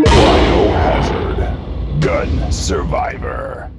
Biohazard Gun Survivor.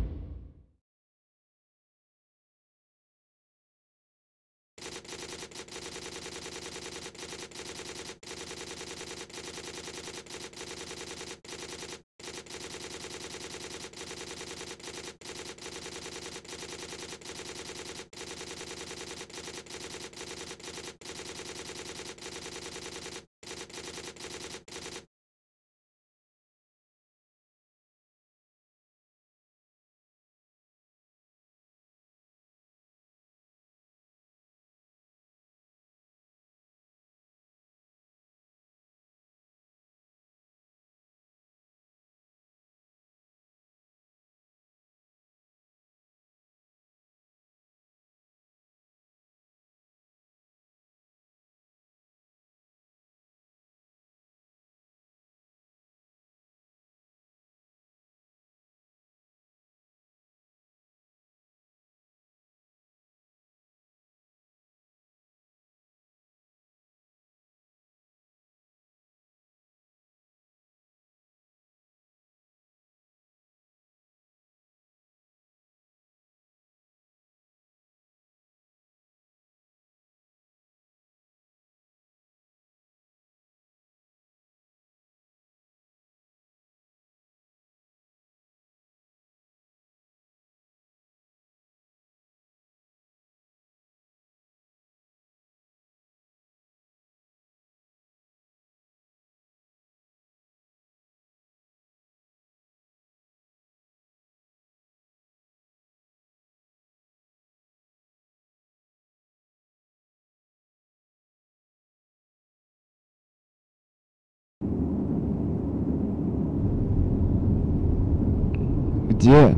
Где?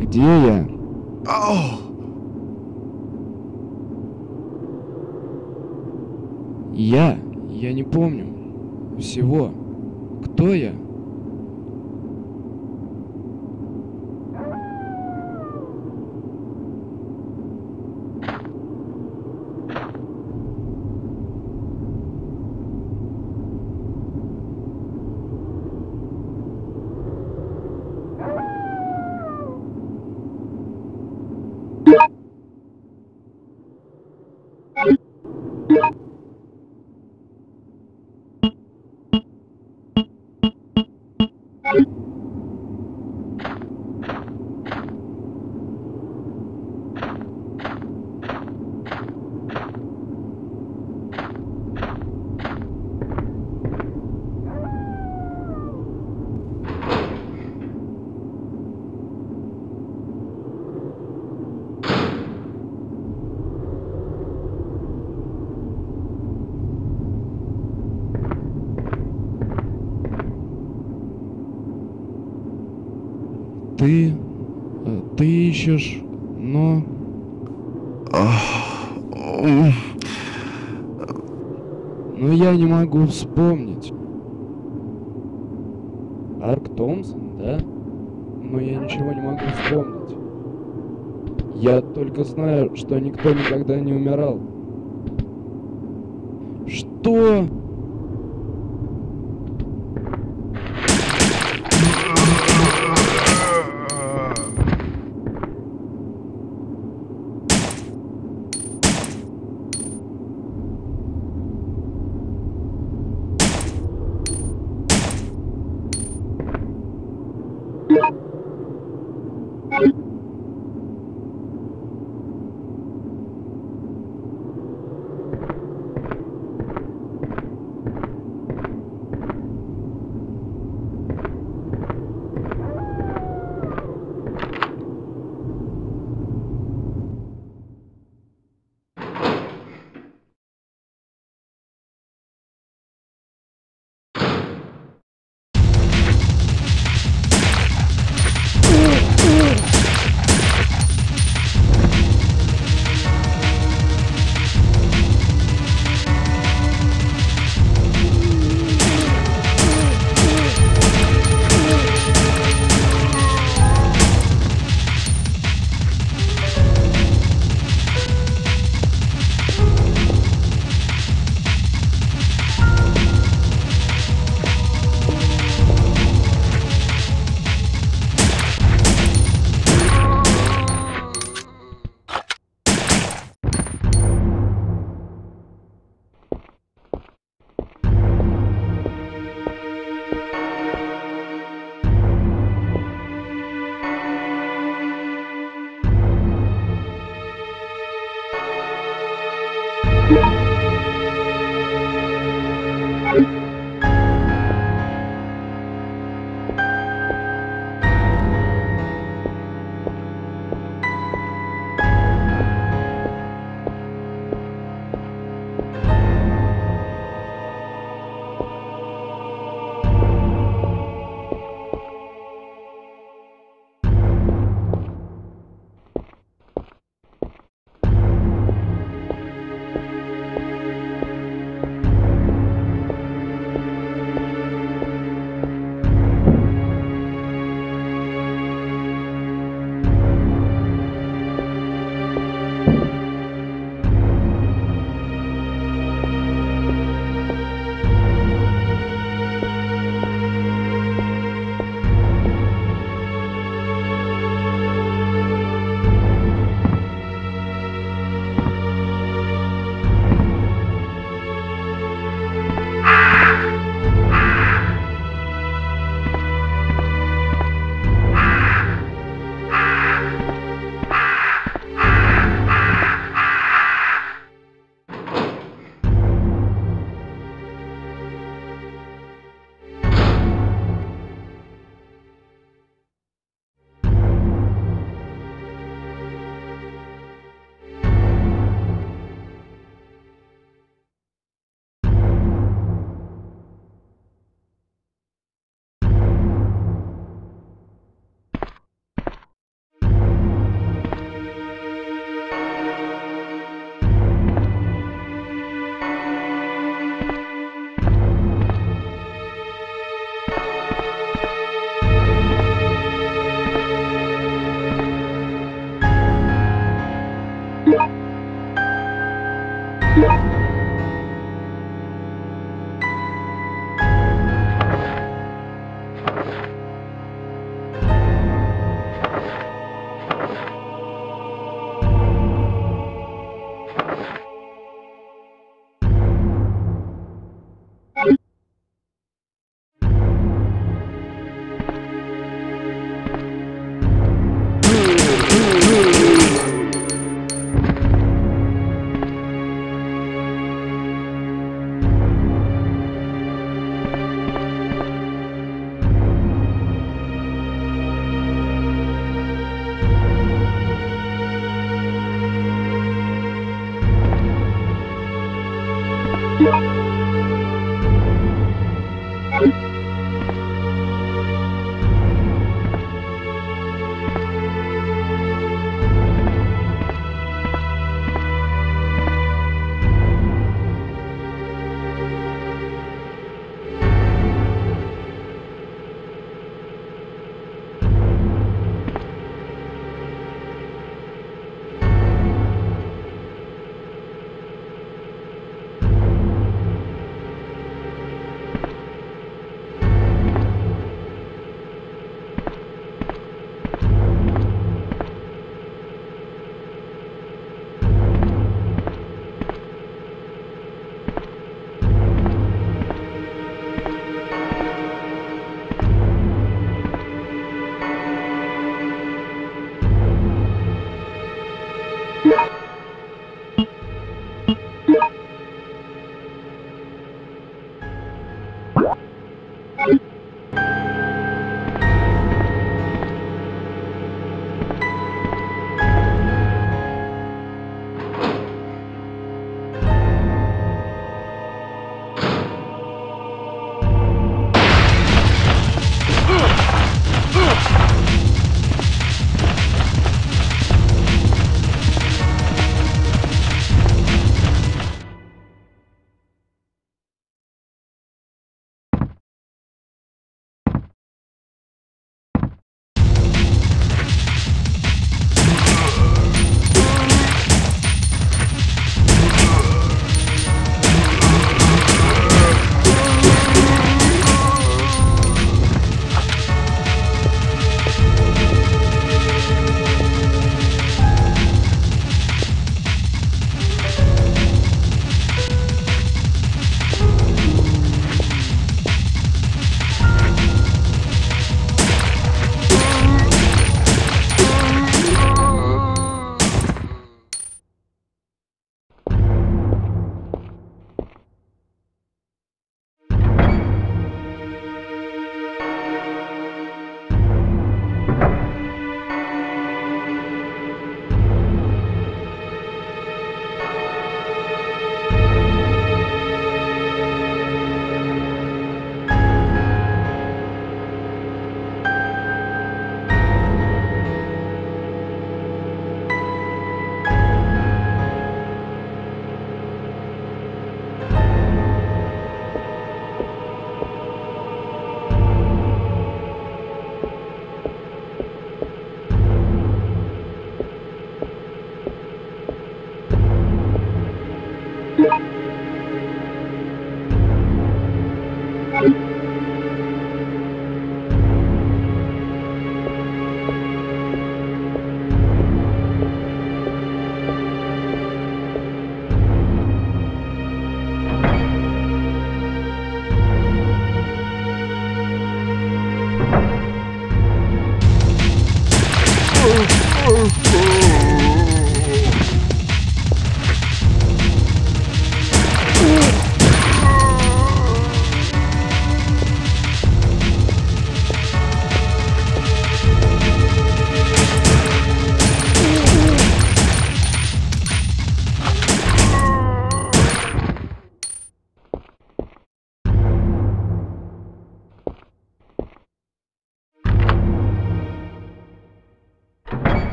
Где я? Я не помню всего. Кто я? Ты ищешь, но... Но я не могу вспомнить. Арк Томпсон, да? Но я ничего не могу вспомнить. Я только знаю, что никто никогда не умирал. Что?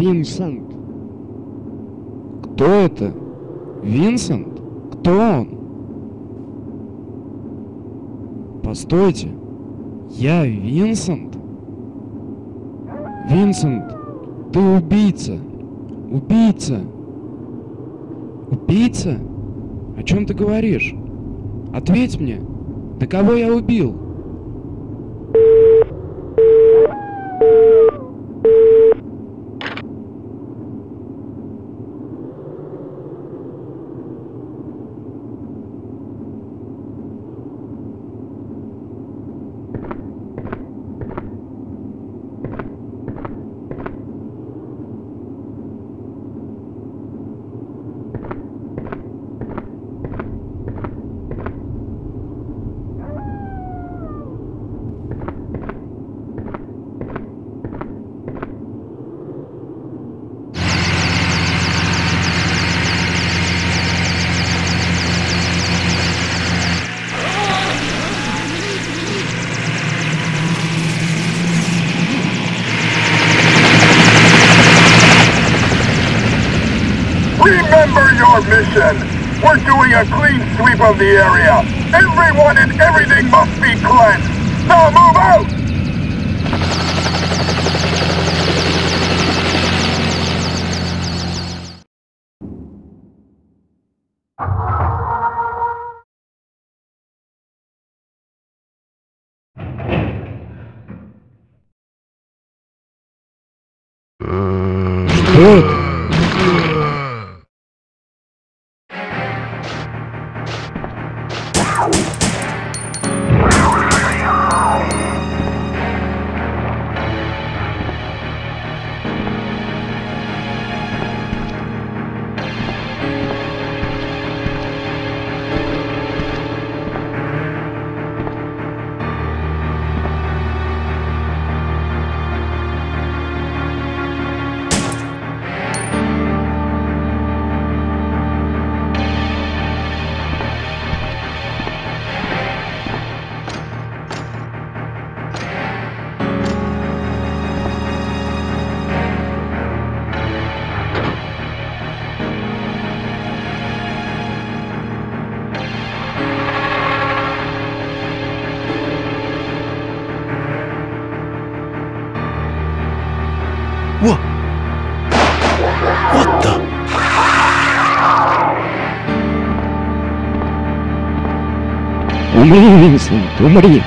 Винсент. Кто это? Винсент? Кто он? Постойте. Я Винсент? Винсент, ты убийца. Убийца. Убийца? О чем ты говоришь? Ответь мне. Да кого я убил? We're doing a clean sweep of the area. Everyone and everything must be cleansed. Now move out! Умри, Винсент, умри!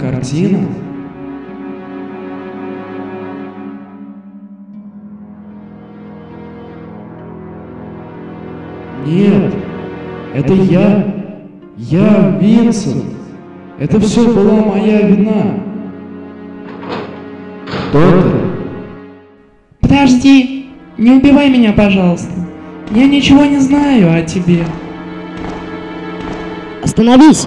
Картина. Нет, это я. Я Винсент. Это все была моя вина. Кто-то. Подожди, не убивай меня, пожалуйста. Я ничего не знаю о тебе. Остановись.